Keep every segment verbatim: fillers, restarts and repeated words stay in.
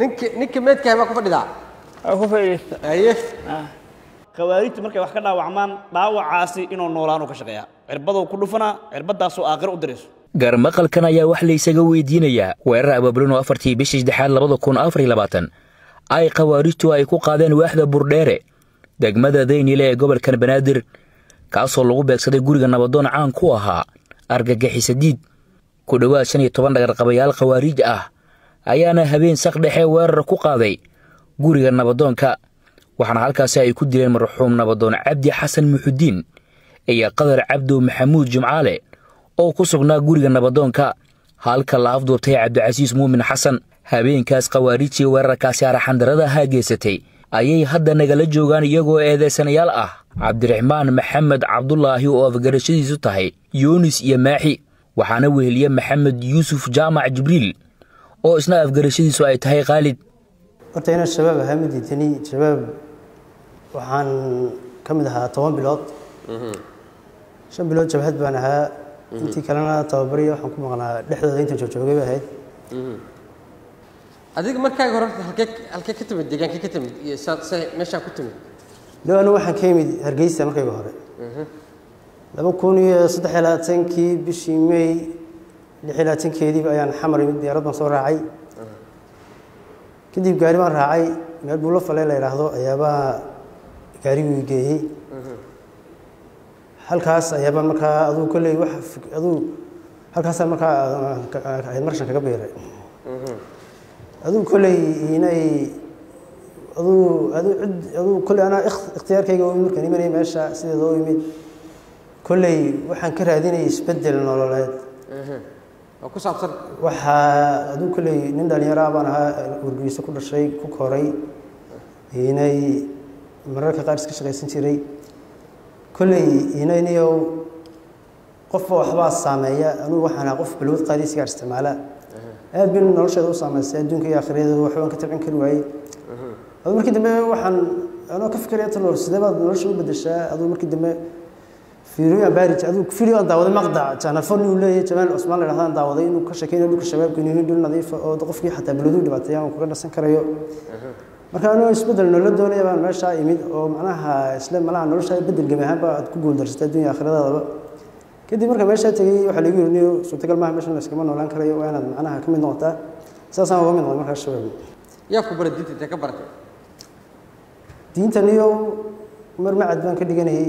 ninki ninki meedka ma ku fadhidaa ku fadhiista ayay qawaaritu markay wax ka dhaawacmaan dhaawacaasi inuu noolaan ka shaqeeyaa cirbadu ku dhufana cirbadaas oo aakhir u dirayso gaar maqalkan ayaa wax la isaga weydiinaya weerar abaabulan afartii bishii saddexaad laba kun iyo afar iyo labaatan ay qawaaritu ay ku qaadeen waaxda burdheere degmada Daynile ee gobolka Banaadir kaasoo lagu beegsaday guriga nabadoon caan ku ahaa argagixisadiid ku dhawaad shan iyo toban dhagarqabayaal qawaariij ah ayaana habeen saq dhexe weerar ku qaaday guriga nabadoonka waxana halkaas ay ku dileen marxuum nabadoon Cabdi Xasan Muxudiin iyo Qadar Cabdu Maxamuud Jumcaale oo ku sugnaa guriga nabadoonka halka la afduubtay Cabdi Casiis Muumin Xasan habeenkaas qawaariijii weerarkaasi araxandarada haageysatay ayay hadda nagala joogaan iyagoo eedeysanayaal ah Cabdiraxmaan Maxamed Cabdullaahi oo afgarashadiisu tahay Yunis iyo Maaxi waxaana weheliye Maxamed Yuusuf Jaamac Jibriil oo isna afgarashadiisu ay tahay Qaalid وأنا الشباب هامدي تاني شباب وعن كم ده طوام بلاد شباب بلاد شبهت بأنها أنتي كلامنا طابرية حكم على لحظة أنت شو شو جايبها هاي أديك مركز غرفة هالك هالك كتب الدجاج كتب سات سه مش كتب لو أنا واحد كيم هرجيس مركز بهاري لما كوني صدق حالاتين كي بشي مي لحالاتين كي دي بقى يعني حمر مدي رد مصور عي كدي بقاري ما راعي ما يقول لف عليه لا يرهضه أيابا قاري ويجيه هل كاس أيابا ما كا أذو كل يوحف أذو هل كاس ما كا هالمرشة كبيرة أذو كل هنا أذو أذو عد أذو كل أنا اختيار كي يقول ممكن يمني ماشى سيد ذو يمين كل يوحن كره هذين يستبدل الأولاد وكوس أبصر وح أدو كل نندل يراب أنا ورجيس كل شيء كوكوري هنا مرة كقارس كشغل سنتيري كل هنا هنا قف وحباس سامية أنا وحنا قف بلوط قارس كارس تمالا هاد بين نرش أدو سامية سادون كي آخر هذا وحنا كتبين كل وعي أدو مركي دم وحن أنا كفكر يطلع سدابة نرش وبدشة أدو مركي دم في رؤيا بارج أذوق في رؤيا داود مقطع كان فني ولا كمان عثمان لحظان داودين وكشكين ولك الشباب كانوا يدون نظيف أو تقف حتى بلدود بعطيهم وكنا سنكريو مركانو يسبدل إنه لدون يبان ماشى يمد أو معناها إسلام ملعن نورش يبدل جميعها بقى تكون درجة الدنيا آخر هذا كده مركب ماشى تيجي وحليقي ونيو صوتك المهم ماشى الناس كمان ولا نكريو وأنا معناها كم نقطة أساسا هو من مركب الشباب يا كبر الدين تكبرت دين تنيو مر ما عدنا كده جنيه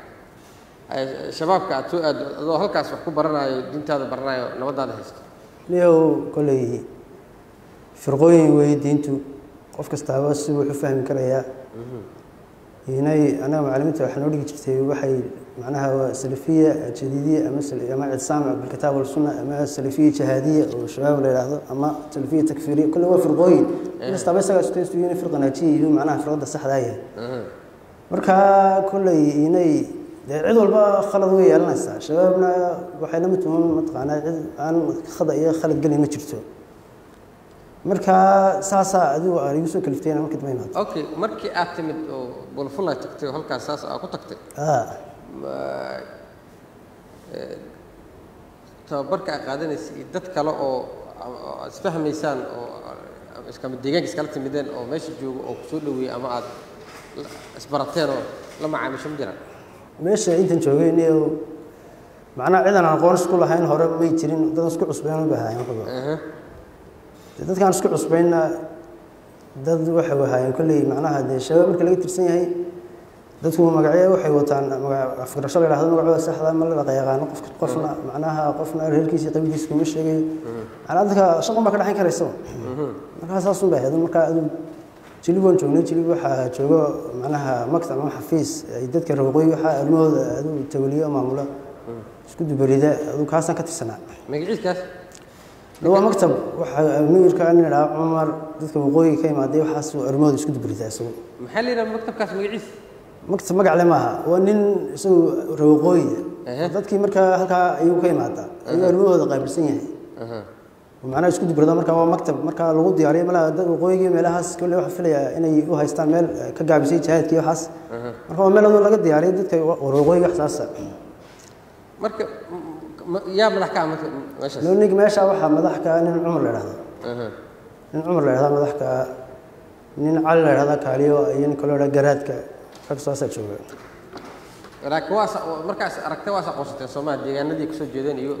شباب كاتو هذا هل كاس وحكو برنا دين هذا برنا نود هذا هست ليه كله فرقوي ودين تو قف كاستعواس وحفهم كريا هنا أنا معلمته إحنا ولي كتير وحي معناها سلفية جديدة أمس الجماعة سامع بالكتاب والسنة أما سلفية جهادية والشباب ولا لحظة أما سلفية تكفيرية كله فرقوي نستعواس كاستعواس تيجي فرقنا شيء معناها فرقة صح داية مركها كله هنا عضو البا خلدوية الناس شبابنا وحنا متهم متقنا عن خضية خلد قلي نشرته مركها ساسا ذو يوسف كلفتين ما كنت مينات أوكي مركي أعتمد بالفلا تكتي وهلك ساسا أكو تكتي آه تبرك قاعدين يدت كلا أو أسفهم إنسان أو إسكام الدجاج إسكالت ميدان أو ماشي جو أو كسولوي أما عاد إسبراتيرو لما عامش مديران ماشي أنت تشوفيني معناه إذا أنا قارس كل هاي الهرب بيترين ده نسكت أسبوعين بهاي ما قبل. كان نسكت أسبوعين ده واحد بهاي كل معناه هذا الشباب كل جت السنة هاي ده هو مقعية واحد وطن أفكر شغل هذا مقعد سحلا ما لا غيره نقف قفنا معناها قفنا الهركيس يقبل يسكت مش شيء على ذلك شغل ما كنا حين كريسون. ما كان صار بهاي هذا المقعد تليفون شوني تليفون حا شو معناها مكتب ما حفيز يدك كروقي حا المود هذا التولية معمولة شكون بريدة هذا كاسن كتير سنة ما يجيش كاس هو مكتب نيويورك عن عمر دكتور وقوي كيما دي وحاس ارمود اسكو دبريتا اسو محلي مكتب كاس مغيس مكتب مغ علمها ونين اسو روقوي ددكي marka halka ayuu ka imaata ayuu armooda qaybsan yahay aha macna isku dibirda marka waa maktab marka lagu diyaariyo malaha dad qoyigi meelahaas kulli wax filaya inay u haystaan meel ka gaabisay jihadkii waxas marka meel laga diyaariyo dadka roqoyigi xasaasa marka يا مدح كامل ماشي لو نيك ماشي وحا مدح كان عمر لا هذا اها عمر لا هذا مدح كان نين على هذا كاليو ين كلودا غرادك فكسو سجو راكواس مركاس ركتواس قوسته سوما ديغانادي كسو جيدن يو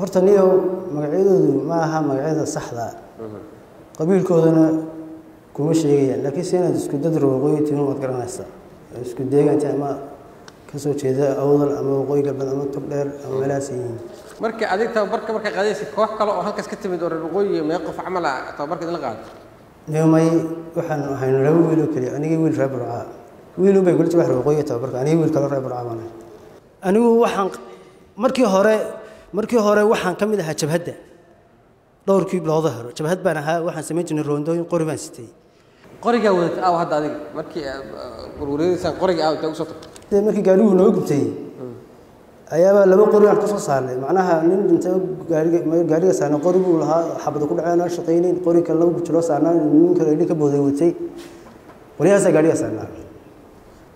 هورتا نيو مغعيدودو ما aha مغعيدا صحدا قبيلكودنا كوما شيغيان لكن سيناد اسكو دد روقويتين واد garanaysa isku deegaanta ama كسو جيدا أول أما وقوي قبل أما تبلر أما ملاسين. مركي عديك تبرك مركي قديسك وحكى له هل كسكت من دور الوقوي ما يقف عمله تبرك الغاد. يوم أي وحن وحن لو ويلو كذي أنا يقول ربع ويلو بيقول تبع الوقوي تبرك أنا يقول كلام ربع أنا. أنا وحن مركي هراء مركي هراء وحن كم إذا هتشبهده دور كيب لا ظهر شبهت بينها وحن سميت إن الروندو يقرب مستي. قرية ولد أو هذا ذيك مركي قروري سان قرية أو تأوسط. markii gaarigu noo gubtay ayaba laba qori wax ka soo saaray macnaha nin inta gaariga gaariga saana qorigu lahaa xabad ku dhacaynaa shaqeynay qori kale lagu jiro saana nin kale idin ka booday watay wariyaas gaariga saana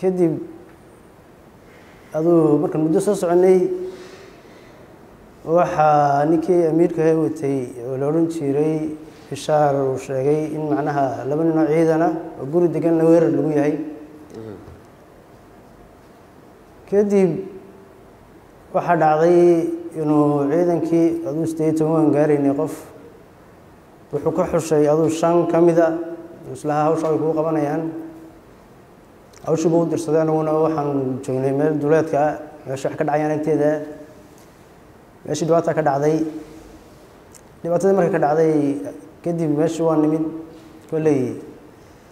kadib adu markaan muddo soo soconay waxa ninkii amiirka ah watay oo la oran jiray fishaar uu sheegay in macnaha laba nooc ciidana oo guri degan la weerar lagu yahay كديب واحد عضي إنه عيدا كي أدو استيتم وانجاري نقف وحكح الشيء أدو الشان كم إذا وصلها هو شايفه قبنا يعني أو شو بود رصدنا ونا وحن جوني مال دولات كا ماشي حكد عيان كتير ده ماشي دوات كد عضي دوات ده مركد عضي كديب ماشي وان نمد كلي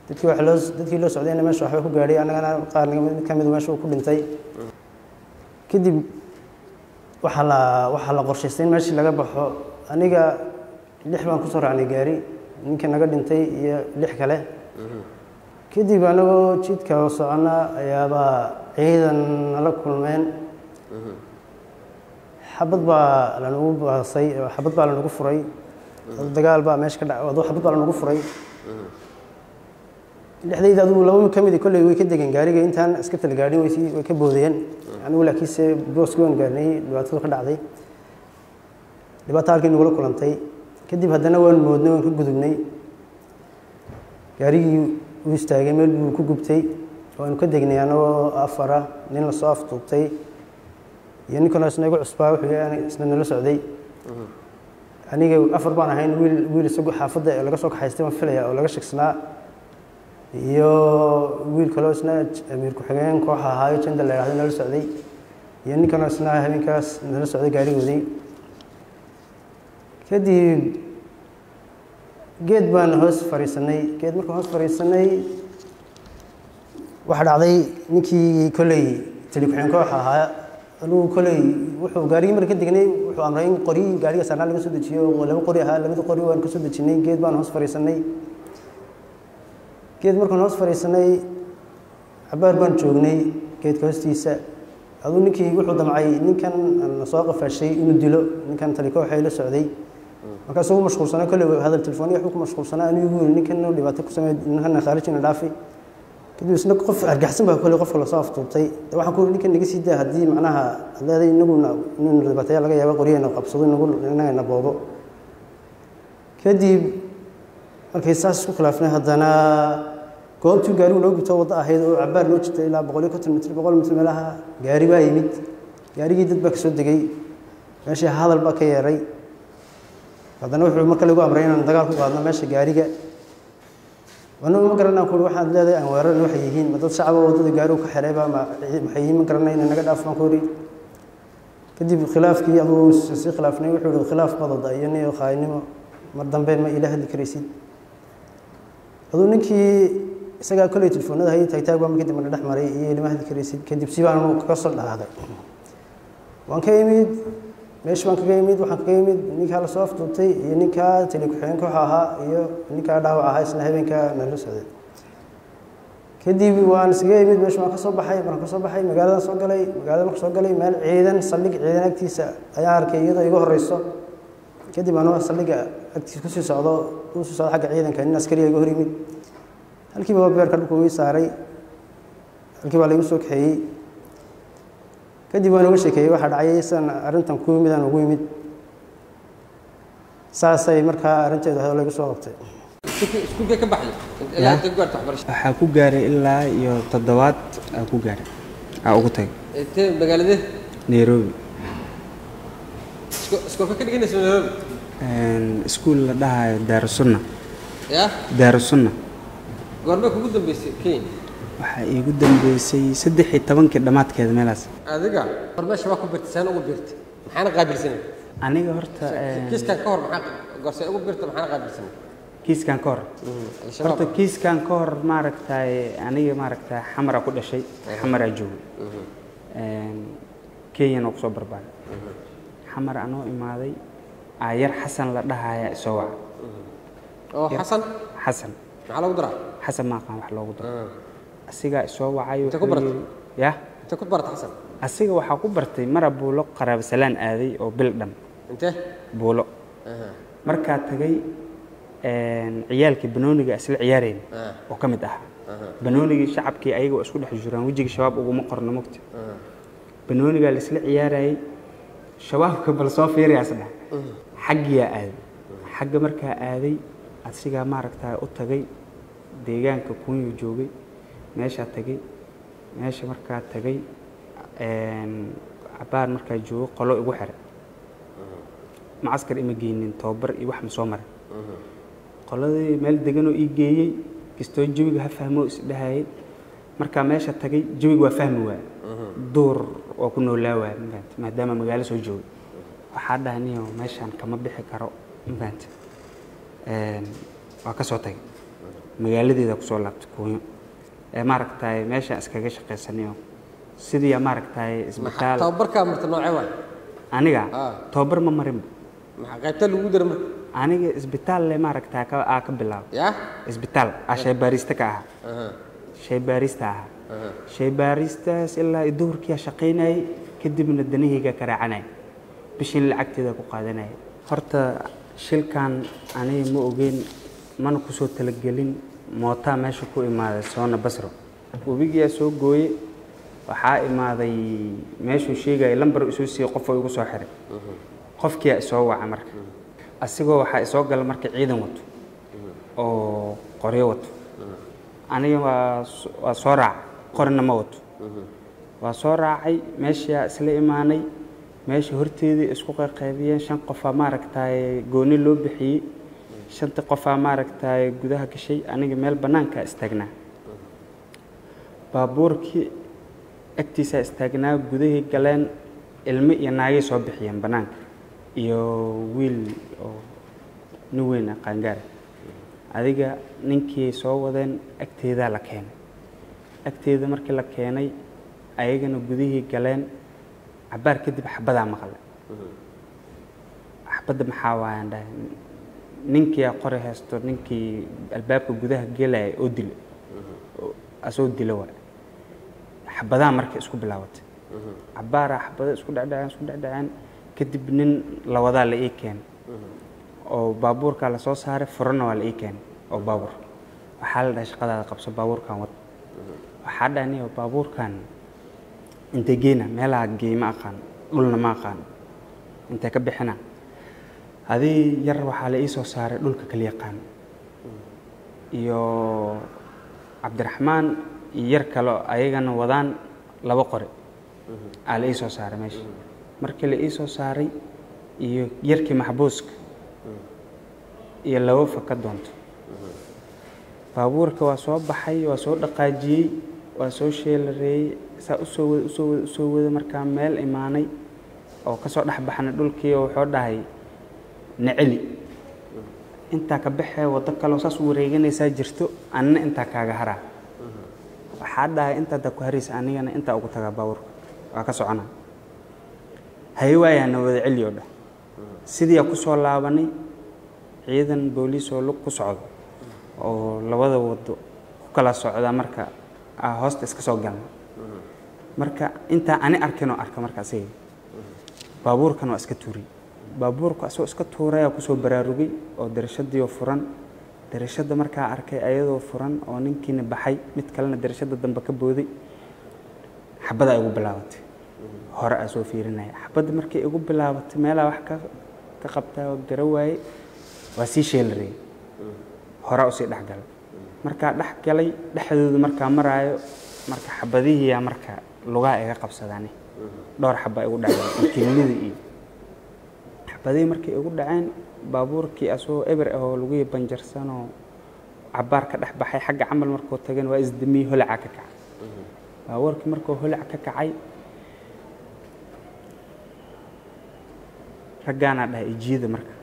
تدخل حلوز تدخل حلوز عدينا ماشي وحبيكو جاري أنا أنا قارن كم إذا ماشي وكل إنتي كديب وحلا وحلا قرشين ماشي لقى بحو أنا جا لح ما كسر عن جاري يمكن أقدر إنتي لح كله كديب أنا جيت كوس أنا يا با عيدا على كل من حبط با لأنه بصي حبط با لأنه كفري الدجال با ماشي كده وضو حبط با لأنه كفري الحديث هذا لو كم يدي كل يوم كده كان جاري أنت أنا سكت الجاري ويسي وكبوزين أنا ولا كيس بروس كون جاري لو أتوقع دعدي لو بتعرف إنه ولا كلام تاي كده بهدنا وين مودنا وين كبوزني جاري ويستعجل مل كوكب تاي وأنا كده جني أنا وأفرا لين الصاف تبتاي يعني كنا سنقول أسبوع وحياة سنقول سعودي أنا جو أفر بعنا هين ويل ويل سوق حافظة ولا كسوق حيستمر فيها ولا كشخصنا iyo wiil kale oo isna amir ku xigeen koox ahaa oo jindal leeyahay nala socday iyo ninkan isna habeenkaas nala socday gaarigoodii kadib geed baan hoos fariisanay geed markii hoos fariisanay waxa dhacday ninkii kulay telefoon koox ahaa anuu kulay wuxuu gaariga markii dignay wuxuu amray in qori gaariga sanaa laga soo dajiyo laba qori ahaa labada qori waan ka soo dajinay geed baan hoos fariisanay geed markaan hoos fariisanay xabaar baan joognay geedka hoostiisa aduu ninkii wuxuu damcay ninkan aan soo qafashay inuu dilo ninkan tali koox ay la socday marka soo mashquulsanaa kale hadal telefoon iyo xukuma mashquulsanaa inuu yuu ninkan oo dhibaato ku sameeyay ninkan khaarijina dhaafi kadib isna qof argaxsan baa kale qof la soo aftuubtay waxaan ku ninkan niga sii daa hadii macnaha adeeday inaguna inuu dhibaato laga yaabo qoriyana qabsado inagu inaga boobo kadib markay saas ku khilaafnay hadana goobtu gaari loo gubtay wada ahayd oo cabaar loo jitay ilaa boqol iyo konton mitir boqol mitir meelaha gaari baa yimid gaarigii dad baa ka soo degay meesha hadal baa ka yeeray هذا وحول ما كله أمرين أن دقاركوا هذا ماشي جاريجا وأنه ما كرنا كل واحد له أنوار الوحيين مدد صعبة ومدد جاروك حريبة مع محيين ما كرنا إن نقد أفلام كوري كذي بالخلاف كي أبو سي خلافني وحول الخلاف مضاد يعني وخايني مردم بين ما إله الكريسي هذا نكى سجى كل تلفون هذا هي تيتاج وما كده من الرحمة هي اللي ما هذا الكريسي كذي بسيب على ما كسر هذا وأن كيميد مش وأن كيميد وأن كيميد نيك على صوفت وتي نيك على تليكوحين كوحها هي نيك على دعوة هاي سنها بينك نلص هذا كذي وأن سجى مش وأن كسر بحاي وأن كسر بحاي مقالة صق علي مقالة مخصق علي مال عيدا صلّق عيدا أكتيسا أيار كيدا يجهر يص كذي بانوا صلّق أكتيس كسر صعدا كسر صعدا حق عيدا كأن الناس كريه يجهر يميد هل كي بابير كلب كوي ساري هل كي باليوم سوق حي كدي وانا وش كي واحد عايز أنا أرنتم كوي مدا نقوي مد ساسي مركها أرنت هذا ولا جسوا وقته شو كي كم بحلي لا تقدر تحبرش حكوا جاري إلا يو تدوات حكوا جاري أوقتها أنت بقالده نيروبي سكو سكو فكر كنا اسمه نيروبي سكول ده دار السنة يا دار السنة قربنا كودم بس كين. وحقي قدم بس يصدق التبان كده ما تكذب ملاس. هذا قال قربنا شبابكم بتسان أو بيرت محن قابل سنة. أنا قررت كيس كان كور محن قرصي أو بيرت محن قابل سنة. كيس كان كور. قررت كيس كان كور ما ركتها أنا ما ركتها حمرة كل شيء حمرة جو. كي ينقص بربان. حمرة أنا إمادي عير حسن لدها سوا. أو حسن. حسن. على ودرا. حسن ما قام حلو قدر. السجاء سووا عايو. تكبرت. يا. تكبرت حسن. السجاء وحكبرت مرة بولق قرب سلان آذي أو بالدم. أنت؟ بولق. مركات تجي عيالك بنونج أسل عيارين. وكم ده؟ بنونج شعب كي أيجو أسود حجران ويجي شباب أو مقر نمكت. بنونج أسل عياري شباب قبل صافير يا سلام. حق يا آذي. حق مركات آذي السجاء ما ركتها أتجي. deegaanka ku uu joogay meesha tagay meesha marka tagay een abaar marka joogo qolo igu xiray maaskar ima geenin toobar iyo wax ma soo maray qoladii meel degan oo ii geeyay kisto jawiga ha fahmo is dhahay marka meesha tagay jawiga waa fahmi waa door oo ku noolaa waa maadaama magaalo soo joogay waxa dhahaniyo meeshan kama bixi karo inbant een waa ka soo tagay مجالدي دكتور لابتكون مارك تاي ماشى أسكعش قيسانيو سيدي مارك تاي إسمه توبر كامر تنوعه أنا جا توبر ما مريم قلت له ودر أنا جا إسبيتال لي مارك تاي كا أكبلا يا إسبيتال أشي باريستا كه شي باريستا شي باريستا إلا يدور كيا شقيناي كدي من الدنيا جا كرعناي بشيل العكت ده بقادناي خرطة شيل كان أنا موجين ما نقصو تلقلين موتا ماشي كوي ما سونا بسره وبيجي سوق جوي وحاء ما ذي ماشي شيء جاي لمبر أسوسي قف ويجو ساحر قف كي أسوع عمرك أسيجو وحاء أسوع قال مرك عيد موت أو قريوت أنا يوا وصرع قرن موت وصرع أي ماشي سليماني ماشي هرتي أسوق قابيا شن قفا مارك تاي جوني لو بحي شنت قفا ماركتاي جودها كشيء أنا جمال بنانكا استغنى بابوركي اكتسى استغنى جوده كلام المئة يناعي صبحيا بنانك يو ويل أو نوينا قنجر هذيك نينكي سووا ذن اكتيدا لكين اكتيدا مركل لكيني أيجنا جوده كلام عبارة كده بحبذا مغلى حبذا محاوى عنده نينكي قرى هستو نينكي الباب جودها جلا أودل أسود دلوا حبذا مركز كوب لوات عبارة حبذا سكود عدان سكود عدان كتب نين لوضع لإيكان أو بابور كلا صوص هار فرنا والإيكان أو بابور وحال ده شقدر قبص بابور كان وط وحداني وبابور كان أنت جينا ملا جي ما كان قلنا ما كان أنت كبحنا هذه يروح على إيسو صار لولك كليقان يو عبد الرحمن يركلو أيجان وضان لبقري على إيسو صار ماشي مركل إيسو صاري يركي محبوسك iyo lawfa ka doonto baabuurka waa soo baxay waa soo dhaqaajiyay waa soo sheelray sa soo soo soo wada markaa meel iimaanay oo ka soo dhax baxna dhulkii wuxuu dhahay naali inta ka baxay wada kale oo saas wareeganaysa jirto anna inta kaaga hara waxa dhahay inta da ku hariis anigana inta ugu taga baabuurka waa ka socona hay waayana wada ciliyo dha sidii ku soo laabanay ciidan booliis oo lug ku socdo oo labada wado ku kala socda marka host iska soo galmo marka inta aan arkino arka markaasay baabuurkan waa iska tuuri baabuurku asoo iska tuuray ku soo baraarugay oo darashadii furan darashada marka arkay ayadoo furan oo ninkiina baxay mid kalena darashada dambe ka booday xabada ay ugu bilaabatay hore asoo fiirinay xabada markay ugu bilaabatay meelaha wax ka ka qabtaa garaway وأسي شيلري هراوسي دحجل مركا دحجلي دحدود مركا مرة مركا حبذي هي مركا لغة إيه قبصة ثانية دار حبة يقول دحجل كلمذي حبذي مركا يقول دعان بابور كي أسو إبر أو لغة بنجرسانو عبار كدح بحي حق عمل مركو تجن وإزدمي هلع ككع بابور كي مركو هلع ككعي رجعنا ده يجيد مركا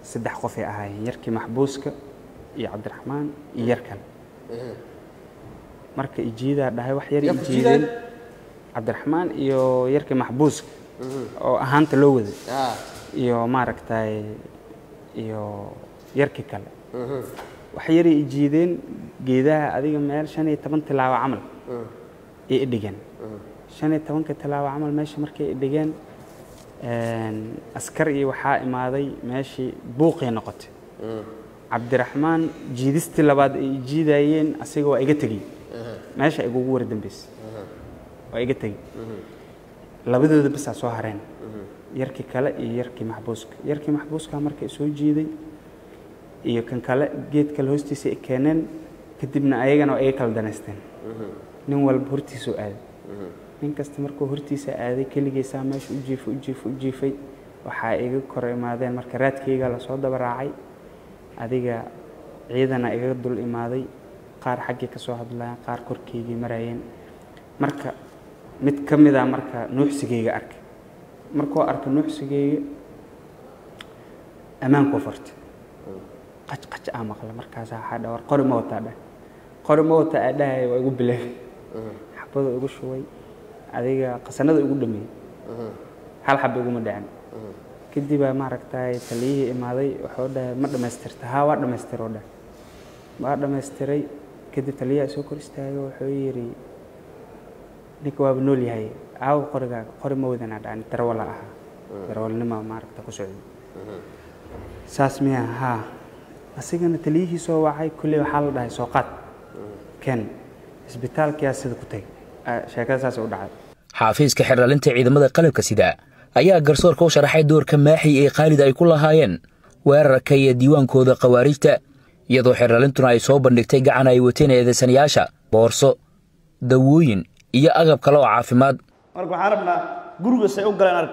سدح قفي أهاي يركي محبوسك يا عبد الرحمن يركن مركي يجيدا ده واحد يري يجيدا عبد الرحمن يو يركي محبوسك أو أهانت لوز يو مارك تاي يو يركي كلا واحد يري يجيدين جيدا أديك مال شاني تبان تلاوة عمل يقدجن شاني تبان كتلاوة عمل ماشي مركي يقدجن أسكري وحائم هذي ماشي بوقي نقطة عبد الرحمن جيدست لبعض جيدين أسيجوا إيجتجي ماشي إيجوا وردن بس وإيجتجي لبده بس عصوهرين يركي كلا يركي محبوسك يركي محبوسك عمرك إسوي جيدي يمكن كلا جيت كالهوستي سكانن كتبنا أيجنا وأيكل دنستن نوال بورتي سؤال إن كاستمركو هرتي سعادة كل جي سامش وجيف وجيف وجيفي وحقيقة كره ماذا المركرات كي قال صودا براعي أديجا عيدنا إجد دول إماضي قار حقي كسوهد لا قار كركيجي مريين مركا متكمل ذا مركا نوحسجي أرك مركو أرك نوحسجي أمان كفرت قط قط أمك على مركز هذا ورقر موت هذا قر موت هذا ويقول بله حبوا يقول شوي أذيك قصنا ذي يقول دمي هل حب يقول مدعم كدي بقى معركتاي تليه إما ذي وحوده مرة ماستر تهاوى مرة ماستر وده مرة ماستري كدي تليه سوكر استايو حويري نكوا بنولي هاي أو قرقة قرب موذن هذا عن ترولها ترول نما معركتك وسعود ساسمية ها بس إذا نتليه سو وعي كل حال ده سوقات كان إسبيتال كياس ذكوتي xaafiiska xirralinta ciidamada qalabka sida ayaa garsoorka u sharaxay doorka maaxi ee qaalid ay ku lahaayeen weerarka iyo diiwaankooda qawaarijta iyadoo xirralintuna ay soo bandhigtay gacan ay wateen eedeysanayaasha boorso dawooyin iyo agab kale oo caafimaad marka waxaan rabnaa gurigaas ay u galeen arag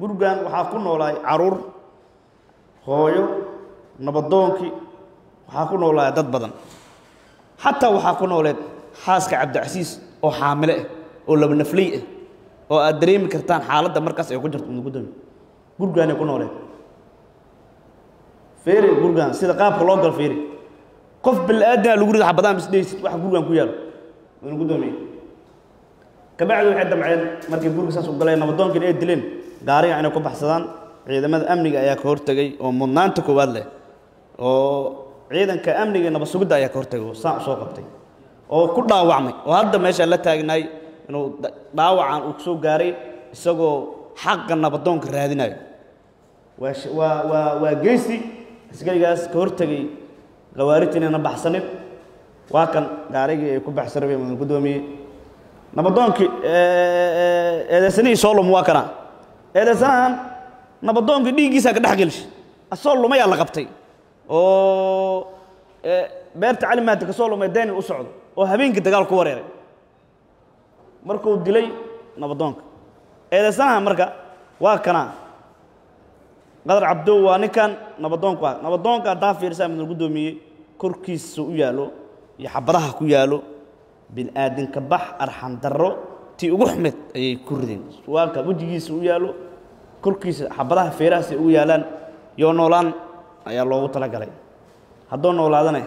gurgan waxaa ku noolay caruur hooyo nabadoonkii waxaa ku noolay dad badan xataa waxaa ku nooleed xaaska Cabdicasiis oo xaamile oo laba nafley ah oo aad dareemi kartaan xaaladda markaas ay ku jirto mid gudan gurgaan ay ku noolay feere gurgaan sida qaab loo gal feere qof bil aadna lagu rido xabadaan bis dhaysid wax gurgaan ku yaalo mid gudanay kabacdi waxay damceen markii gurgaas uu galay nabadoonkii ay dileen gaariga inay ku baxsadaan ciidamada amniga ayaa ka hortagay oo mudnaanta koowaad leh oo ciidanka amniga nabad sugidda ayaa ka hortagay oo saac soo qabtay oo ku dhaawacmay oo hadda meesha la taagnay inuu dhaawacan uu soo gaaray isagoo xaqqa nabadoonka raadinayo waa waa waa geesi askarigaas ka hortagay qawaaritina baxsanid waa kan gaariga ay ku baxsaray mid gudoomiyay nabadoonki ee eedaysanii soo lum waa kana eedaysan nabadoonki dhigiisa ka dhaxgelish asoo lumaya la qabtay oo ee beerta calimaadka soo lumaydeen u socdo oo habeenkii dagaal ku wareeray markuu dilay nabadoonka eedaysanaha marka waa kana قدر عبدو وانكان نبضون قا نبضون قا دافير سام من القدومي كركيس سويالو يحبرها كيالو بالآدم كبح أرحم درو تي أحمد أي كردين سؤال كبودي سويالو كركيس حبرها فيراس سويالان يونولان أي الله وطلق عليه هدون نولادنا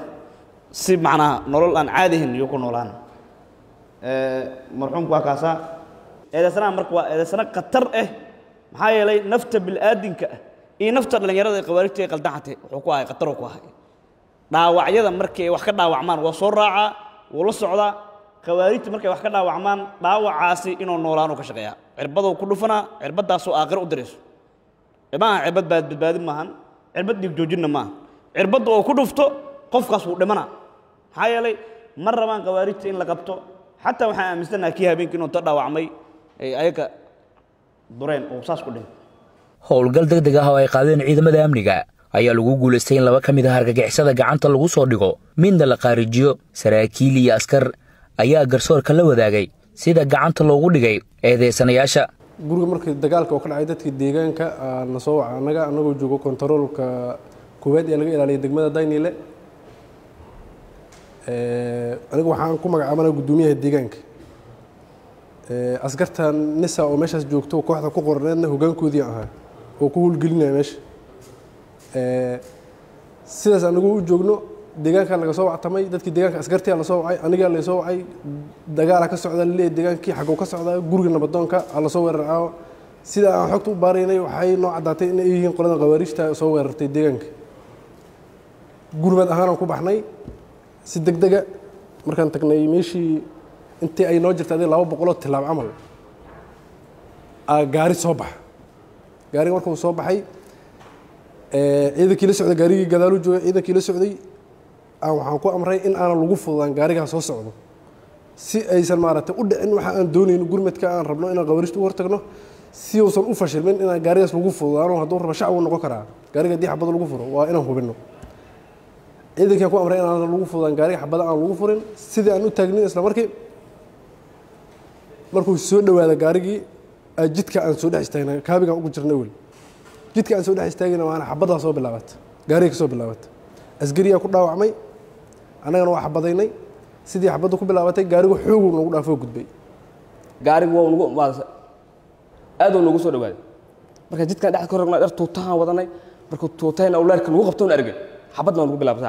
سب معنا نولان عادهن يكون نولان مرحوم قا كاسا إذا سنا مرقوا إذا سنا كتر إيه محايا لي نفت بالآدم ك إيه نفتر لأن يرد القواريرتي قلدعته حقوقها قطروا قواها داوع يدا مركي وحكا داوع مان وصراعة ولصعدة كواريت مركي وحكا داوع مان داوع عاسي إنه نورانو كشقيا عربضه كله فنا عربض داسو آخر أدرس ما عربض باد باد مهان عربض ديك جوجنا مهان عربضه كله فتو قف قصو دمنا هاي لي مرة ما كواريت إن لقبته حتى وحنا مستنا كيها بينك إنه تداوع مي أيك دورين وصاص كله هول قلت دك دك هواي قادين عيد مدام نجا ayaa lagu guuleystay in laba ka mid ah hargagixisada gacanta lagu soo dhigo midna la qaarijiyo saraakiil iyo askar ayaa garsoorka la wadaagay sida gacanta loogu dhigay eedeysanayaasha guriga markii dagaalka uu ka dhacay dadkii deegaanka la soo wacay anaga anagoo joogo kontaroolka kuweed ee laga ilaaliyay degmada Daynile ee anigu waxaan ku magacaabana gudoomiyaha deegaanka ee askartan nisa oo meeshaas joogto kooxda ku qorneedna hogaankoodii ahaa oo ku howlgelinay meesha sidaas anagu u joogno deegaanka laga soo wactamay dadkii deegaanka askartii la soo wacay aniga la soo wacay dagaal ka socda leey deegaankii xaq uu ka socda guriga nabadoonka la soo weeraraayo sida aan xogta u baarinay waxay noo cadaatay in ay yihiin qolada qawaariijta soo weerartay deegaanka gurmad ahaan ku baxnay si degdeg ah markaan tagnay meeshii intii ay noo jirtay laba boqol tilaab amal aa gaari soo bax gaari markuu soo baxay إذا كيلو سعودي جاري جدالو جو إذا كيلو سعودي أو حنكو أمري إن أنا لوقف وان جاري هسوس سعوده سي أي سلمارة تقول إنه حن دوني نقول متكأن ربنا إن غوريشت ورتقنا سي وصل أوفشل من إن جاري هس لوقف وانو هدور رشاع ونقرع جاري جدي حبض لوقف وأنا هو بينه إذا كيكو أمري إن أنا لوقف وان جاري حبض أنا لوقف ورن سيد أنو تجني إسلامركي مركو سود وهذا جاري أجد كأن سود عشتينا كابي كأن أقول نقول جيت كان سوداح استاجنا وأنا حبضها صوب اللعبات جاريك صوب اللعبات أسجريا كنا وعمي أنا كنا وحبضيني سيدي حبضوا كل اللعبات جاريك حلو ونقول أفوق دبي جاريك وو نقول ما أدو نقول صوب اللعبات بركة جيت كان دحكر رجلنا أرتو تها وضناي بركة توتين أو لارك وقفتون أرجل حبضنا نقول باللعبات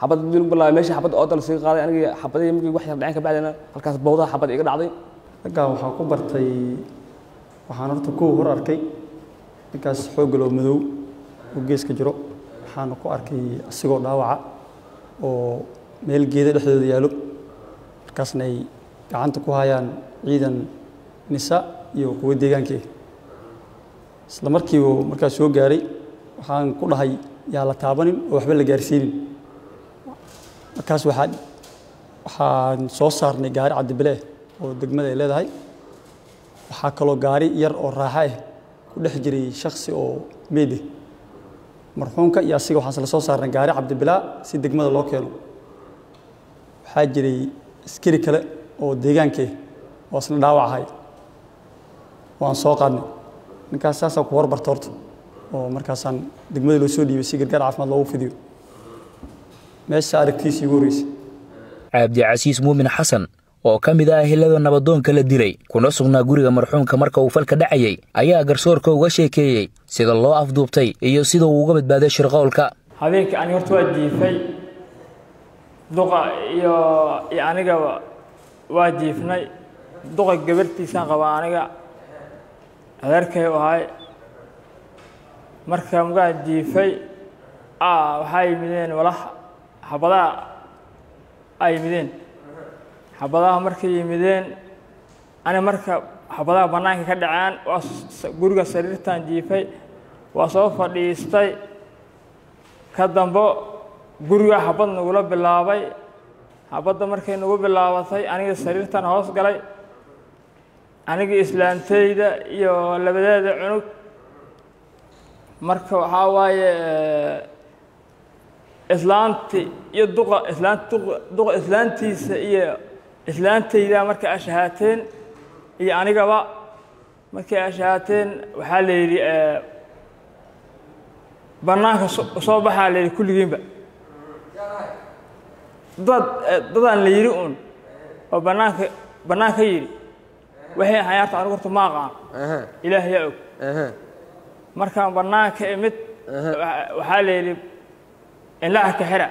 حبضنا نقول بالله ماشي حبض أوتل سير قاري أنا حبضي يمكن واحد بعدين كبعدنا الكاس بوضع حبض إيجاد عظيم كانوا حكوبرتي وحنرتو كوهر أركي markaas xoog loo madow oo gees ka jiro waxaan ku arkay asigoo dhaawaca oo meel geeda dhexdeeda yaalo markaasna ay gacanta ku hayaan ciidan nisa iyo kuwa deegaanka isla markii uu markaas soo gaaray waxaan ku dhahay yaa la taabanin oo waxba la gaarsiinin markaas waxaan waxaan soo saarnay gaari cadbile oo degmada ay leedahay waxa kala gaari yar oo raaxa ah ودح جري شخص أو ميدي مرحومك يا سيقو حصل صوص على نجاري عبد البلاء سيدك ماذا لوكيلو حاجري سكري كلا أو ديجانكي وصلنا دعوة هاي وان صاقنا نكاسة سكور برتورت ومركزان دك ماذا لوسودي بسيقر كلا عفنا الله وفيديو ماش سعرك تيسي غوريس عبد العزيز مؤمن حسن oo kamida ahilada nabadoon kala diray kuna sugnaa guriga marxuumka marka uu falka dhacayay ayaa garsoorka uga sheekeeyay sida loo afduubtay iyo sida uu uga badbaaday shirqowlka habeenkii aan horta waa jiifay duqa iyo aniga waa jiifnay duqa gabartiisa qaba aniga adeerkay ahay marka muga jiifay ah waxa ay mideen walax habada ay mideen حبضاها مركي مدين أنا مركب حبضاها بنانك كده عن وجرج سريرتان جيفي وصوفة ليستي كدم بق جرج حبضنا ولا باللعبي حبضنا مركي نقول باللعبي أنا سريرتان هوس قلي أنا كإسلام تيدا يا لبدأ عنك مركب هواي إسلامتي يدق إسلام دق إسلامتي سيئ إسلامتي إذا مرك أشهاتين يعني قبا مرك أشهاتين وحالي بناك صوبة حالي كل جنبه ضد ضد اللي يرون وبناك بناك يري وهي حياة عروقة ماقع إلهي يعوق مركب بناك مت وحالي إلا كحرة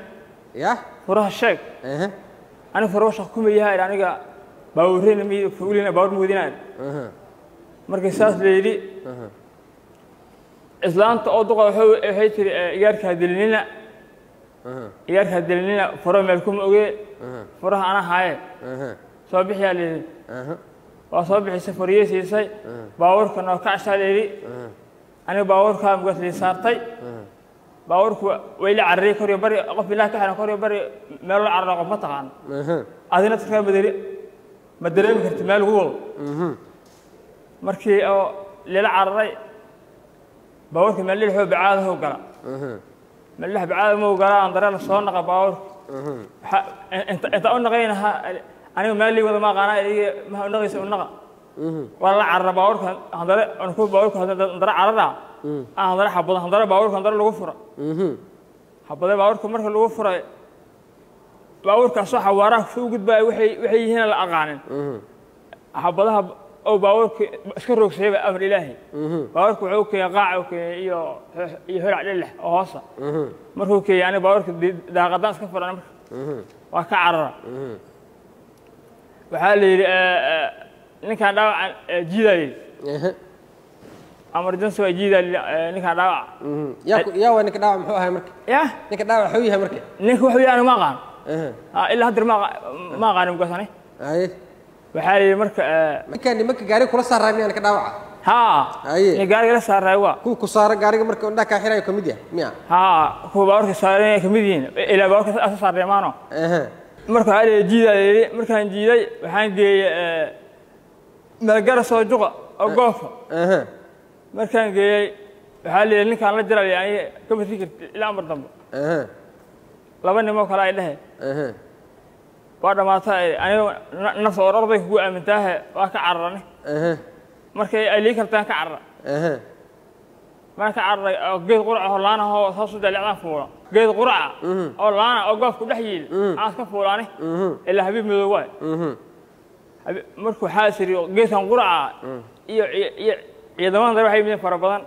يا فراش شغ أنا فراش أحكم إياها يعني كا باورين مي فقولنا باور مودينا مركزات ليلي إسلام تأوضق وحوي حيث إيارك هدلنا إيارك هدلنا فرا ملكم أوجي فرا أنا هاي صباح يا ليلي وصباح سفرية سيساي باورك أنا كعش ليلي أنا باورك هم قلت لي صارتي باورك ويلي عرّي كوري بري قفلة كحنا كوري بري مال عرّق مطعن أذن تفهم بدري بدري بكرت مال غول مركي أو للعرّي باورك ملله بعاده وقرا ملله بعاده مو قرا عن طريق الصنقة باور أنت أنت أنقينها أنا مالي ولا ما قنا اللي ما أنقيس أنقى ولا عرّ باورك عن طريق أنكو باورك عن طريق عرّة عن طريق حبض عن طريق باورك عن طريق الوفرة حبض باورك مركي الوفرة باورك صح وراك فوق بقى وحي وحي هنا الأقانين حبضها أو باورك أشكرك سيب أمر إلهي باورك وعوك يقعوك يو يهرع لله وهاصة مركوك يعني باورك ده غدان سكفر أنا مرك وكعرة وحالي ااا نك هذا جيداي أمر جنسه جيدا نك هذا يا يا ونك هذا محوها مرك يا نك هذا حويها مرك نك وحوي أنا ما قان إلا هدر ما ما قان مقصني وحالي مرك مكاني مك قاري كل صار رأيني أنا كداوعة ها أيه نقاري كل صار رأيوا كل كصار قاري مرك عندك كحيرة كميديا ميا ها هو باورك صار كميديين إلى باورك أساسا ريمانو إيه مرك هذا جيدا مرك هنجيدا وحنجي مرقارة صوجقة أو قافة إيه مرك هنجي وحالي اللي كان رجلا يعني كم تذكر الأمر ضمه إيه لبني ما كلا إله إيه بعد ما تاي أنا نفس أرضي هو أمنتها وأكعرني مركي أليك أنت كعر ما كعر قيد قرعة هلانا هو صوصد الإعلام فورا قيد قرعة هلانا أوقف كل حيل عسكر فوراني إلا حبيب مذوب مركو حاسري قيدهم قرعة ي ي ي زمان ذا حبيب من فربان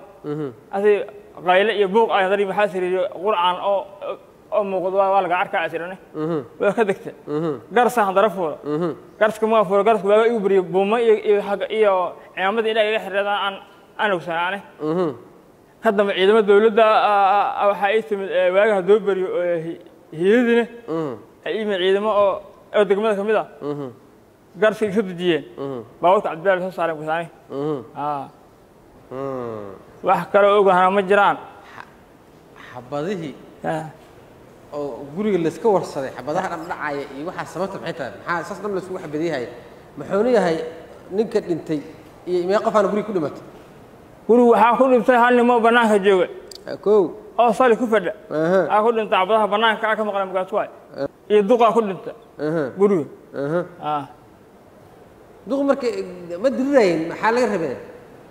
أثي قايل يبوق أي ذري محاسري قرعة أو أم قدوة والله عارك عسيرني وأخذكته قرص عن ضرفه قرص كم وافور قرص بقى يبري بوما ي حق إياه عماد إلى يحرز عن أنا وسانه خدم عيدم الدولة أو حيث واجه دوبر هيدني أي من عيدم أو أدقمنا كم ده قرص يشد جيه باوت عبد الله صار وسانه آه وأحكروا وجهنا مجران حبضيه وقولي اللي سكور صديح بدها أنا معاي يوحى سمعت بحيتها حاس أصلاً من السوق بديها هي محونية هي نكت أنتي يقف أنا قولي كل مات قولوا هاكل بس هاللي ما بناها جوا كو أو صار كفر أكل أنت عبدها بناك أكمل قلم قاسواي يدوق أكل أنت قولوا آه دوق مرك ما درين حالة غريبة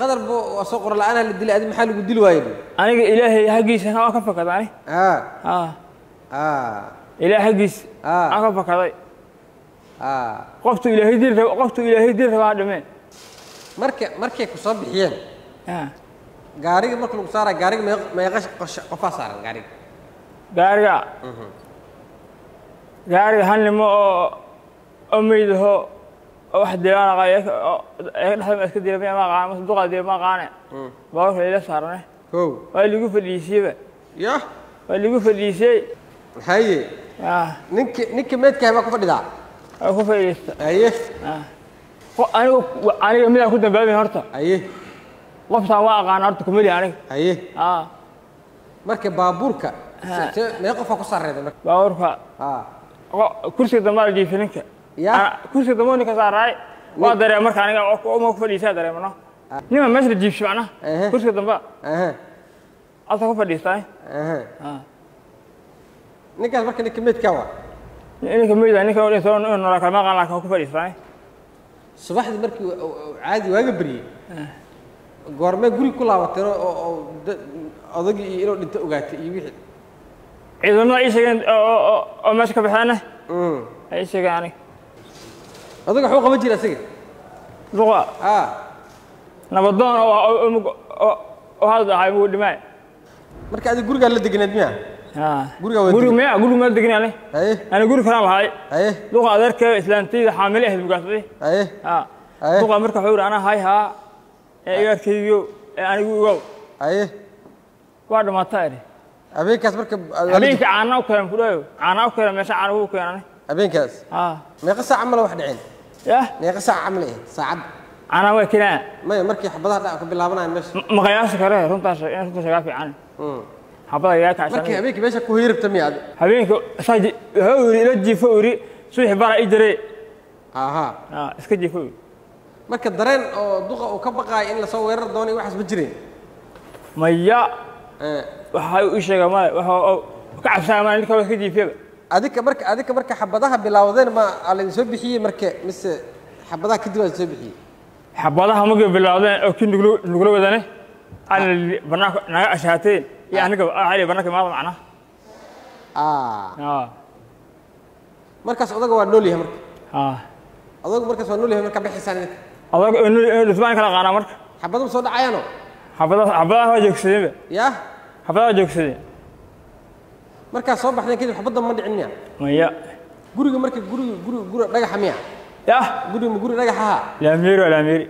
قدر بو أسوق رلا أنا اللي دلي أدم حالي قدي له وايد أنا إلهي حقي سنوات كفك يعني آه آه آه إلهي حقي آه كفك هذا آه. قفت إلى هدير وقفت إلى هدير بعد ما. مرك مركي كصاب حيان. آه. قارق مرك لقصارة قارق ما ما يغش قش قفا صار قارق. قارق. gaari hanimo oo ameydaho wax dilaan qaayo ee dhaxan iska diiray ma qaano duqa diiray ma qaane baa fayla saarnay kow way lagu fadhiisiiba ya way lagu fadhiisay haye ah ninki ninki meedka ma ku fadhidaa ku fadhiista haye ah ko anigu aniga mid aan ku dambaabay horta haye qofta waa qaano horta ku mid yahay haye ah marka baaburka ما يقف فوق السرير ده. باورفا. آه. كرسي دمار دي فينك. يا. كرسي دمار نكسر راي. ما دري أمر كاني أو ما كفلي سيد دري منا. نيم ماشي جيب شو أنا. كرسي دمار. أها. أصلا كفلي ساي. أها. آه. نكسر بس نكمل كوا. نكمل ده نكمل ده صار نراك ما قال لك كفلي ساي. صباح المركي عادي واجبري. قارمة قولي كلها وترى أضج إلو أنت أوقات يبيح. إذا ما أي شيء أو أو ماسك بحانه أي شيء يعني هذاك حقوق مجرى سجن لغة آه نبضان أو أو أو هذا هاي مو دماء مركز هذا جورج اللي دقنا دماء آه جورج جورج ما جورج ما دقنا عليه أيه أنا جورج كلام هاي أيه لغة ذلك إسلامتي حامله المقاصدي أيه آه لغة مركز حور أنا هاي ها إيجار كذي أنا جورج أيه واحد ما تاري أبين كاس بركب أبين كعنا وكلام فلوه عنا وكلام مش عنا هو كلامه أبين كاس آه نقص عمله واحد عين ياه نقص عمله صعب عنا وكلام ما مركي حبضها لا قبل لابنا مش مقياس كره رنت عش رنت شقافي عنا أمم حبضها ياك عشان مركي أبين كبيش كوهير بتمياد أبين كو صيد هوري لجي فوري سوي حبارة إجري آها آه إسكجي فوري مركي الدرين ضغط وكبقى إن لصور دوني واحد بجري ميا وحاول يشجع ما وحاول كعب سامع اللي كانوا كذي فيه. أديك برك أديك برك حبضها بالعوضين ما على نسبيه مركب مس حبضها كده ولا نسبيه. حبضها ممكن بالعوضين أو كن نقول نقول بدنه على بناك نجا أشهاتين يعني كب على بناك ما معنا. آه. آه. مركز أضاق ونوليه مركب. آه. أضاق مركز ونوليه مركب بحسانك. أضاق إنه الأسبوع كنا غانا مركب. حبضهم صوت عيانه. حبضها حبضها وجهك سليم. يا. حبضها جوكسي. مركز صوب إحنا كده حبضنا ما دعناه. ميا. جورج مركز جورج جورج جورج رجع حمية. ياه. جورج جورج رجع حها. لا ميري ولا ميري.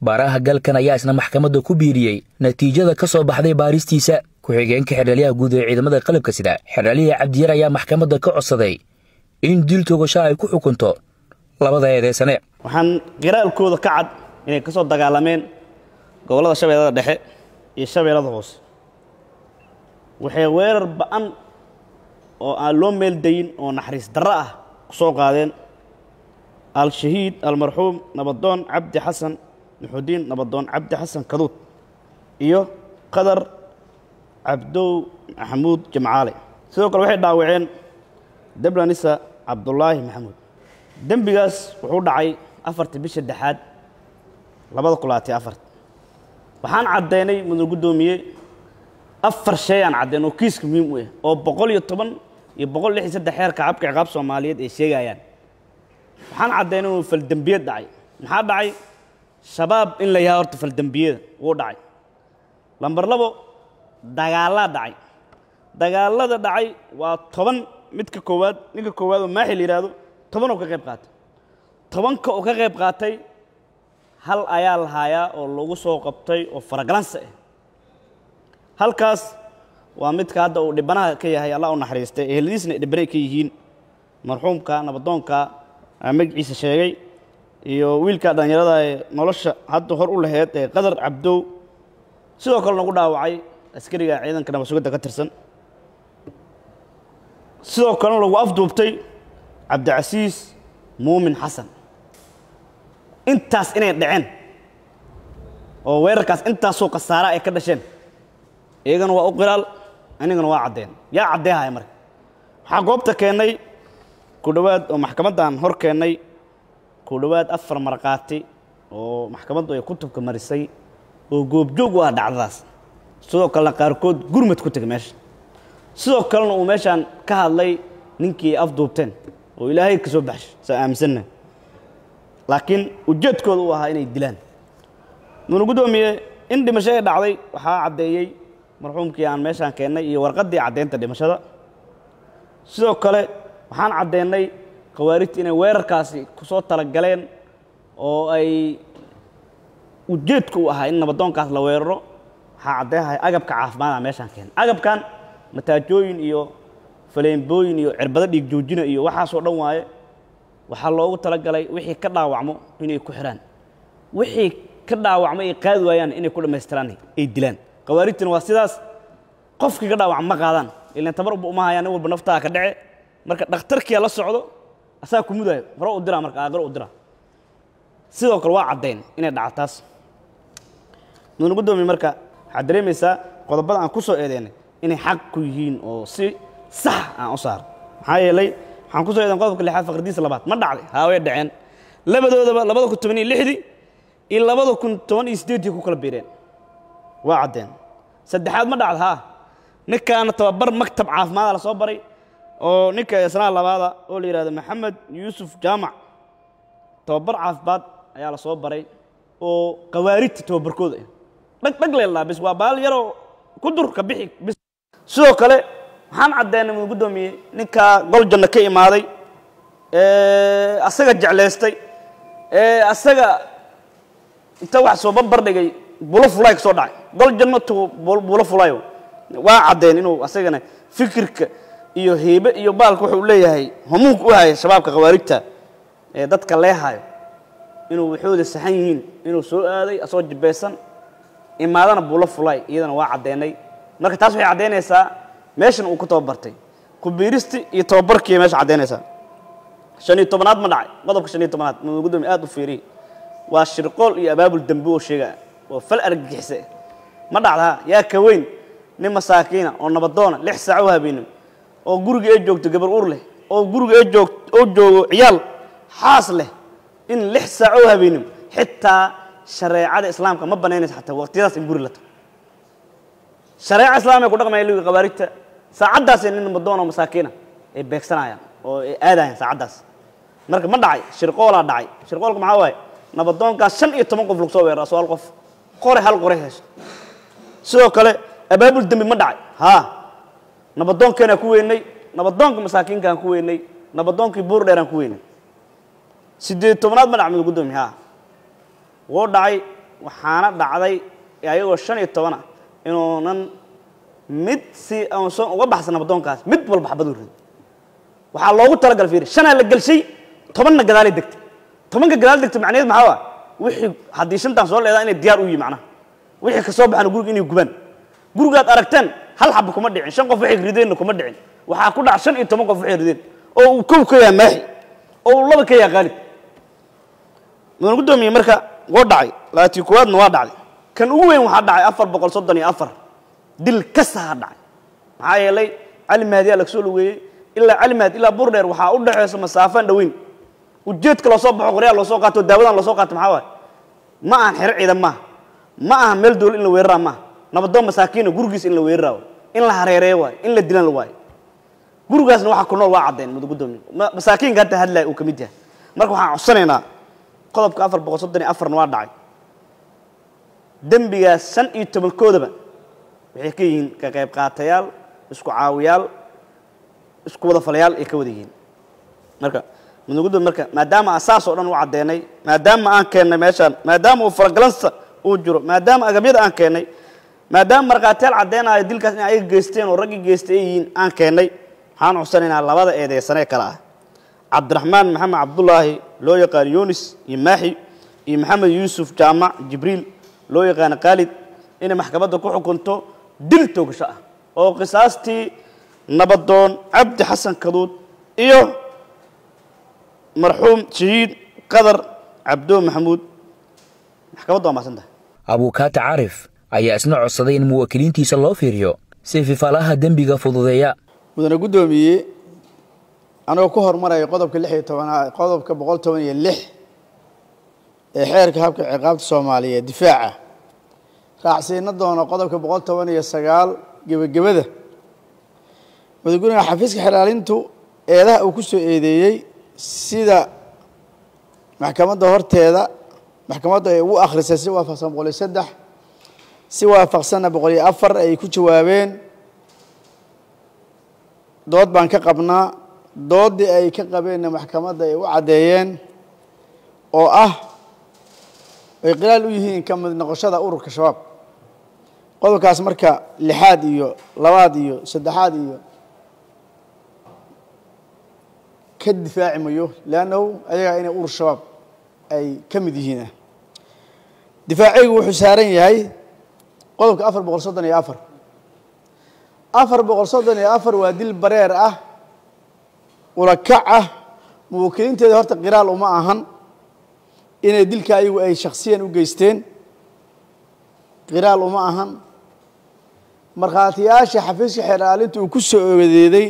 بارها قال كنا ياسنا محكمة دكوبيرية نتيجة ذا كسب بحدي باريستيسا كحجين كحرالية جود عيدا مدى قلب كسيدا حرالية عبديرة يا محكمة دكعصدي إن دلتو وشاي كحكنتو لبضع هذا سنة. وحن قراء الكود كعد إن كسب دجالمين قبل هذا شبه هذا دحى يشبه هذا غوص. waxay weerar baan oo aan loo meel deyn oo naxariis darro ah soo qaadeen al shahiid al marxuum nabadoon abdi xasan nuxudiin nabadoon abdi xasan kaduud iyo qadar abdoo maxamuud jamcaale sidoo kale waxay dhaawaceen dablanisa abdullaahi maxamuud dambigaas wuxuu dhacay afartii bisha saddexaad laba kun iyo labaatan waxaan cadeynay muddo guddoomiye أفر شيء عن عدنا وكيس كميم ويه أو بقول يطبن يبقول لحسة دحير كعب كعاب سوماليات إيشي جايان حن عدنا في الدنبية دعي نحن دعي شباب إلا يهارت في الدنبية ودعي لمبرلبو دجالة دعي دجالة دعي وطبن متك كواد نيك كواد وما حلي رادو طبن وكعب قات طبن كوكعب قاتي هل أيال هيا أو لغوس وقبتي أو فرقانسة halkaas waa mid ka hadda uu dhibanaha ka yahay Allah u naxariistay eheladiisna dhibreek yihiin marxuumka nabadoonka magaciisa sheegay iyo wiilka dhalinyarada ee nolosha hadda hor u lahayd ee qadar abdow sidoo kale lagu dhaawacay askariga ciidanka nabadgudda ka tirsan sidoo kale lagu afduubtay Cabdicasiis Muumin Xasan intaas inay dhaceen oo weerarkaas intaas soo qasaara ay ka dhasheen إيجان وأقرال أنا جن واعدين يا عديها يا مرك حقوبتك كأني كلوات ومحكمة عن هرك كأني كلوات أفر مرقاتي ومحكمة يكتب كمرسي وجوب جوا دعراس سو كلا كاركود جرمت كتك ماش سو كلا وماشان كهالي نينكي أفضوبتن وإلهي كسبحش سأمسنة لكن وجدت كل وهاي ندلان نقولهم يه إن دمشق دعلي وها عديي مرحوم كيان ماشان كأنه يورقدي عدين تدي مشهدا. سوق كله waxaan cadeynay qawaaridta inay weerarkaasi ku soo talagaleen oo ay ujeedku ahaa in nabadoonkaas la weeraro waxa cadeeyay agabka caafimaad ee meeshan keen agabkan mataajooyin iyo faleembooyin iyo cirbada dhig joojina iyo waxa soo dhan waaye waxa loogu talagalay wixii ka dhaawacmo inay ku xiraan wixii ka dhaawacmo ay qaad waayaan inay ku dhameystiraan ay dilaan qawaaridtan waa sidaas qofkii ka dhaawac ma qaadan ilaa tabar u ma hayaan walba naftaa ka dhace marka dhakhtarkii la socdo asaa ku mudayo hore u dira marka aagaro u dira sidoo kale waa cadeen inay dhacataas nuna gudoomi marka waxa dareemaysa qodobada aan ku soo eedeynay inay xaq ku yihiin oo si صح أنا أصار هاي لي حنقول إذا قابك اللي حافق قديس لبعض ما دعلي هاوي دعين لبدو لبدو لبدو كنت مني لحدي إلا لبدو كنت مني استديو كوكل بيرين وعدين سد حد ما دعل ها نك أنا تببر مكتب عاف ما على صبري أو نك يسرع لبعض أول إيراد محمد يوسف جامع تببر عاف بعض على صبري أو قواريت تببر كذا بق بقلي الله بس وبال يرو كدر كبيح بس سو كله waxaan cadeynay inuu gudoomiyay ninka gol janna ka imaaday ee asaga jecleystay ee asaga inta wax soo bambar dhigay buluf like soo dhacay gol janna tuu buluf fulayo waa cadeynay inuu asagana fikirka iyo heebe iyo baalku wuxuu leeyahay hamuug u hayo shabaabka qawaarigta ee dadka leeyahay inuu wuxuu saxan yihiin inuu soo aaday asoo jibeysan imaadana buluf fulay iyadana waa cadeynay marka taas waxay cadeynaysaa ماشي أو كتاب برتي كبيرستي يتوبر كي ماشي عدينا سا شني تمنات مناعي غضب شني تمنات موجود مئات وفيري والشرقول يا باب الدنبو شجع وفلقر الجحسة مناعها يا كوين نم ساكينة ونبضانا لحس عوها بينهم أو جرج أجوك تجبر أورله أو جرج أجوك أجو عيال حاصله إن لحس عوها بينهم حتى شريعة الإسلام كم بنينا حتى وقت ياس إنجرلته شريعة الإسلام يقول لك ما يلوي قواريته ساعداس إن المدونة مساكينة بيكسنايا أو آداين ساعداس مركب ما داعي شرقول لا داعي شرقولك معاوي نبضون كشن يتمون قف لقصوي الرسول قف قري هل قريهش سو كله أباب الدم ما داعي ها نبضون كنا كويني نبضون مساكين كان كويني نبضون كبور ليران كويني سيد تمناد ما نعمل قدوم ها وداعي وحنا داعي أيوة شن يتمونا إنه نن مد سي أو صن وبحث نبضون كاس مد والبحث بدور وحلا وقت ترى الفير شنا لقل شيء ثمننا جدال دكت ثمننا جدال دكت معناه ما هو وحي حديشن تنصور لإذا إن الديار ويجي معنا وحي كصوب هنقول إني جبان جرجات أركتن هل حبكم مدعين شن قف وحي جريدين إنكم مدعين وحكون عشان إنتم ما قف وحي جريدين أو كل كيا ماهي أو الله بكيا غالب من قدامي مركا وضعي لا تقواد نوضعي كان هو يوم هذا أفر بقول صدني أفر دل كسر هذا هاي اللي علم هذه لكسولوي إلا علم هذه إلا بوردر وحاول ده يسمى مسافة دوين وجيت كلا صبح غريا لو سوقت الدولة لو سوقت محاور ما أنحر إذا ما ما أهمل دول إلا ويرا ما نبضون مساكين وجرجس إلا ويرا إلا حريري واي إلا دينال واي جرجس نوح كنا وعدين مدقدمين مساكين قد هلا وكميتها مركو حاصلنا قلب كأفر بقول صدني أفر نوادعي دمبيا سن يتم الكودبة بحكيين كقيب قاتيال اسكو عاويال اسكو وظفليال يكوديين مركا من وجود مركا ما دام أساسه أنا وعديني ما دام أنا كأني ماشان ما دام وفرقلنسة وجرو ما دام أجبير أنا كأني ما دام مرقاتيال عدينا يدل كأني أي جستين ورقي جستين أنا كأني حان حسنين على بعض إيدي سنة كلاه عبد الرحمن محمد عبد الله لو يقال يونس يماحي محمد يوسف جامع جبريل لو يقان قالد إن محكمته كحو كنتو دلتو كشاء أو قصاصتي نبضون عبد حسن كدود إيوه مرحوم شهيد قدر عبدو محمود محكمته ما سنده أبو كات عارف أي أسنع الصدين موكلين تيس الله فيريو سيفي فلاها دنبيغا فضضياء مدنا قدومي أنا كهر مرة يقضب كاللحي طبعا يقضب كبغول طبعا يلح حيرك هابك عقابة الصومالية دفاعه راعسين ندون قدبك بقول تواني السجال جب جبده وتقولون حفيزك حلالينتو إله وكسو إيدي سيدا محكمة ظهرت هذا محكمة ده وآخر سوى فصام بقولي سدح سوى فصنا بقولي أفر أي كتشوابين دوت بانك قبنا doodii ay ka qabeen maxkamadda ay u cadeeyeen oo ah ay qalaal u yihiin ka mid noqoshada ururka shabaab qodobkaas marka lixaad iyo labaad iyo saddexaad iyo ka difaacimayo laanaw ayaga inay urur shabaab ay ka mid yihiin difaacigu wuxuu saaran yahay qodobka afar boqol sodon iyo afar afar boqol sodon iyo afar waa dil bareer ah وركعه موكلين تدي هرت قرال وما أهان إن دلك أيوة أي شخصيا وجيستين قرال وما أهان مرخاتياش حفيش حرالته وكسر وذي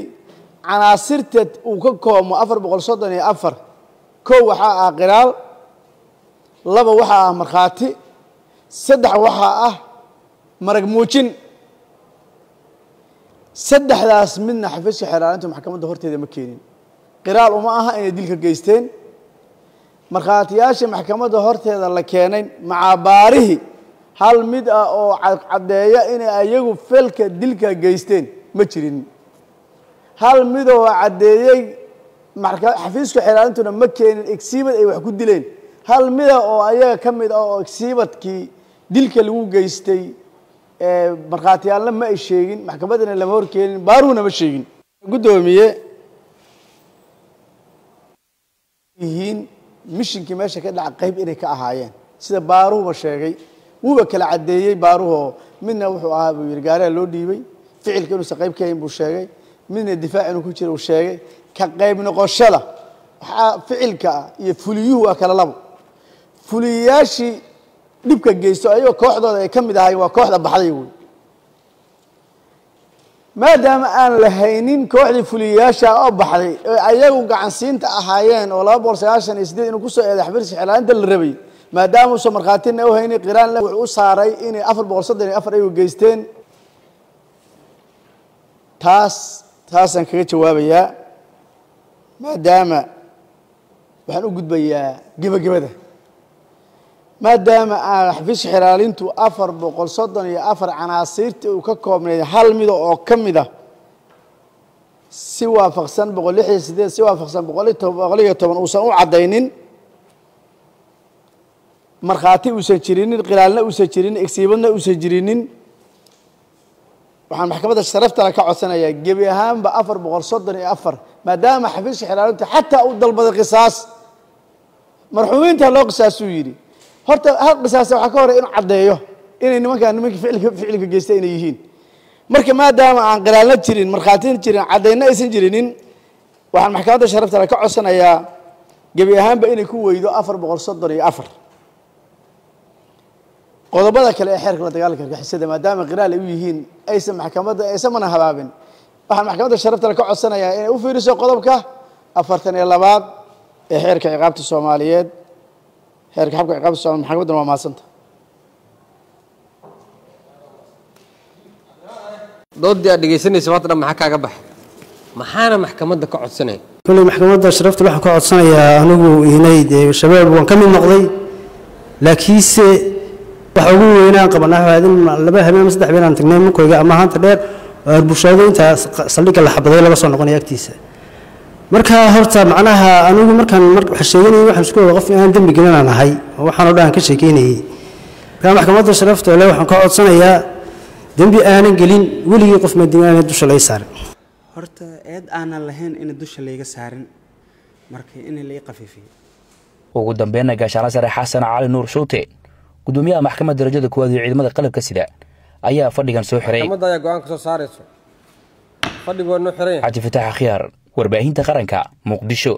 عناصرته وككو مأفر بقلصدني أفر كو وحاء قرال لب وحاء مرخاتي صدح وحاء مرجموتين صدح داس منا حفيش حرالته محكمة دهورتي ذي مكينين قرال وماها إن يديلك جيستين مرخاتياش محكمة دهورتي ذا لكينين مع باره هل مد أو عدايا إن أيجو فلك ديلك جيستين متشرين هل مد أو عدايا محكمة حفيش حرالته مكينين إكسيبت أي وحكود دلين هل مد أو أيجا كم أو إكسيبت كي ديلك لو جيستي مرخاتيان لما يشيغين محكمتنا لما وركين بارونا مشيغين قدوميه يهين مشين كما شكل عقيب إني كأهايان سيدا بارو مشيغي وبكل عديي باروه منا وحو أهابي ويرقاري اللو ديبي فعل كانوا سقيب كاين بوشيغي من الدفاع انو كوشير وشيغي كقيب نقوشالة فعل كا يفوليوه أكال لابو فولياشي dhibka geysto ayuu kooxdooda ay kamid ahay waa kooxda baxday weey maadaama aan lahaynin kooxdii fuliyaasha oo baxday ayagu gacansiinta ahaayeen oo laba boqol sagaashan iyo siddeed inuu ku soo eeday xabirsi xilaalinta la rabay maadaama soo marqaatina oo hayni qiraan la u saaray in afar boqol sodon iyo afar ay u geysteen taas taasan kaga jawaabaya maadaama waxaan u gudbayaa gabagabada ما دام حفيش حرالينتو أفر بقول صدنا يا أفر عناصيرتي وككم من هل مذا أو كم مذا سوى فخسان بقول لي حسدي سوى فخسان بقول لي تب بقول لي تبان وسأو عدينين مرخاتي وسجرينين قلالنا وسجرين إكسيبنا وسجرينين وحن محكمة الشرف ترى كعسنا يا جبهام بأفر بقول صدنا يا أفر ما دام حفيش حرالينتو حتى أودل بدل قصاص مرحومين تلاقي ساسويري horta hal qisaas waxa ka hore in cadeeyo inay nimanka nimanka ficilka ficilka geystay inay yihiin marka maadaama aan qiraalna jirin marxaatin jirin cadeyna aysan jirinin waxaan maxkamadda sharafta ka codsanayaa gabi ahaanba inay ku weydo afar boqol sodon iyo afar qodobada kale ee xeerka la dagaalanka argixisada maadaama qiraal ay u yihiin aysan maxkamadda aysan mana habaabin waxaan maxkamadda sharafta ka codsanayaa inay u fiiriso qodobka afartan iyo labaad ee xeerka ciqaabta Soomaaliyeed هيرك حبك عقاب السؤال محمد ما ماسنت ضدي أدقيسني سواتنا محكا قبح محانا محكمة دكعة سنة كل محكمة شرفت بحكة سنة يا أنو هنايد الشباب وكمل نقضي لكيس بحقوق هنا قبلنا هذا اللبها ما مسدح بينا أنت نام كوجا ما هانت بير البشادة أنت صليك اللي حبضي لا بس نقولني أكتيسه marka horta macnaha anigu markan marka wax sheeganay waxaan isku wada qof inaan dambi gelanahay waxaan u dhahan ka sheekeynay ka maxkamadda sharafta ilaa waxaan ka codsanayaa dambi aanan gelin waliga qof madiinada dusha laga saarin horta eed aanan lahayn in dusha laga saarin marka in la qafifiyo ugu dambeeyna gaashaara sare xasan cali nuur shuute gudoomiyaha maxkamadda darajada koowaad ee ciidamada qalabka sida ayaa fadhigan soo xiray maxkamadda ayaa go'aan ka soo saarayso fadhigoodna xiray xaji fataax khiyaar warbaahinta qaranka muqdisho.